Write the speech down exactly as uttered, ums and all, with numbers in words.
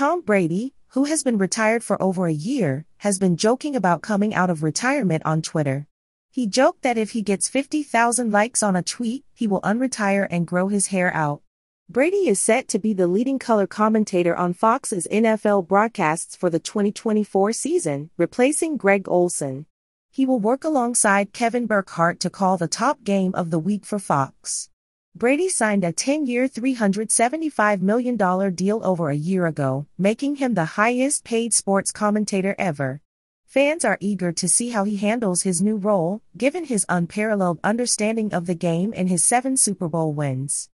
Tom Brady, who has been retired for over a year, has been joking about coming out of retirement on Twitter. He joked that if he gets fifty thousand likes on a tweet, he will unretire and grow his hair out. Brady is set to be the leading color commentator on Fox's N F L broadcasts for the twenty twenty-four season, replacing Greg Olson. He will work alongside Kevin Burkhardt to call the top game of the week for Fox. Brady signed a ten-year three hundred seventy-five million dollars deal over a year ago, making him the highest-paid sports commentator ever. Fans are eager to see how he handles his new role, given his unparalleled understanding of the game and his seven Super Bowl wins.